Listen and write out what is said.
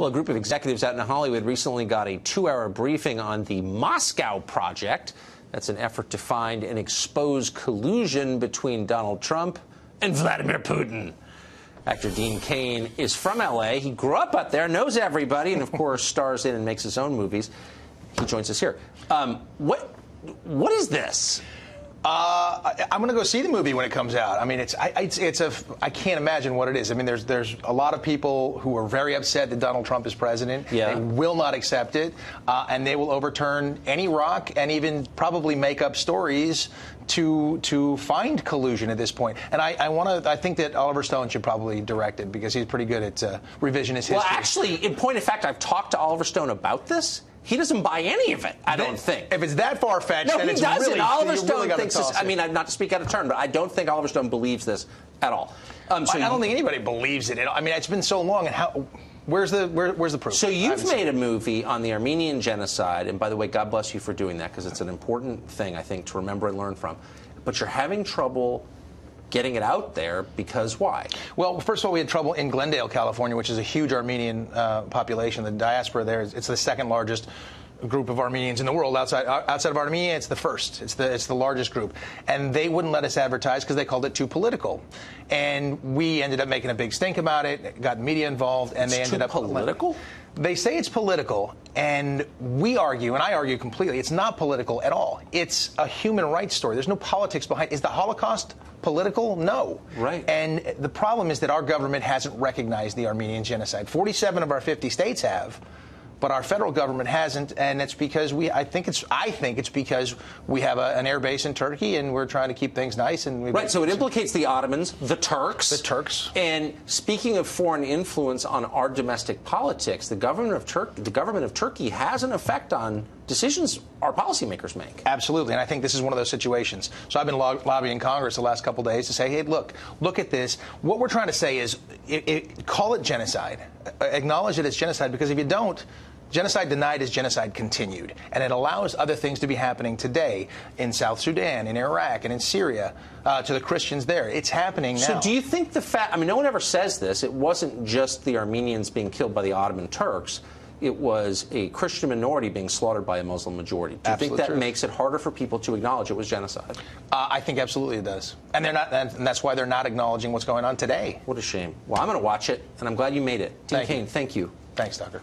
Well, a group of executives out in Hollywood recently got a 2-hour briefing on the Moscow Project. That's an effort to find and expose collusion between Donald Trump and Vladimir Putin. Actor Dean Cain is from L.A. He grew up there, knows everybody, and, of course, stars in and makes his own movies. He joins us here. What is this? I'm going to go see the movie when it comes out. I mean, I can't imagine what it is. I mean, there's a lot of people who are very upset that Donald Trump is president. Yeah. They will not accept it, and they will overturn any rock and even probably make up stories to find collusion at this point. And I think that Oliver Stone should probably direct it because he's pretty good at revisionist history. Well, actually, in point of fact, I've talked to Oliver Stone about this. He doesn't buy any of it, I don't think. If it's that far-fetched, no, then it's really... No, he doesn't. Oliver Stone thinks this... I mean, not to speak out of turn, but I don't think Oliver Stone believes this at all. I don't think anybody believes it. I mean, it's been so long, and how... Where's the proof? So you've made a movie on the Armenian genocide, and by the way, God bless you for doing that, because it's an important thing, I think, to remember and learn from. But you're having trouble getting it out there because why? Well, first of all, we had trouble in Glendale, California, which is a huge Armenian population. The diaspora there is the second largest group of Armenians in the world. Outside of Armenia, it's the first. It's the largest group, and they wouldn't let us advertise because they called it too political, and we ended up making a big stink about it. Got media involved, and they ended up political. They say it's political, and we argue, and I argue completely, it's not political at all. It's a human rights story. There's no politics behind it. Is the Holocaust political? No. Right. And the problem is that our government hasn't recognized the Armenian genocide. 47 of our 50 states have, but our federal government hasn't, and it's because I think it's because we have an air base in Turkey, and we're trying to keep things nice. And right, so it implicates the Ottomans, the Turks. And speaking of foreign influence on our domestic politics, the government of Turkey has an effect on decisions our policymakers make. Absolutely, and I think this is one of those situations. So I've been lobbying Congress the last couple of days to say, hey, look at this. What we're trying to say is, call it genocide. Acknowledge it as genocide, because if you don't, genocide denied is genocide continued. And it allows other things to be happening today in South Sudan, in Iraq, and in Syria, to the Christians there. It's happening now. So do you think the fact, I mean, no one ever says this, it wasn't just the Armenians being killed by the Ottoman Turks. It was a Christian minority being slaughtered by a Muslim majority. Do you think that makes it harder for people to acknowledge it was genocide? I think absolutely it does. And they're not, and that's why they're not acknowledging what's going on today. What a shame. Well, I'm going to watch it, and I'm glad you made it. Dean Cain, thank you. Thanks, Doctor.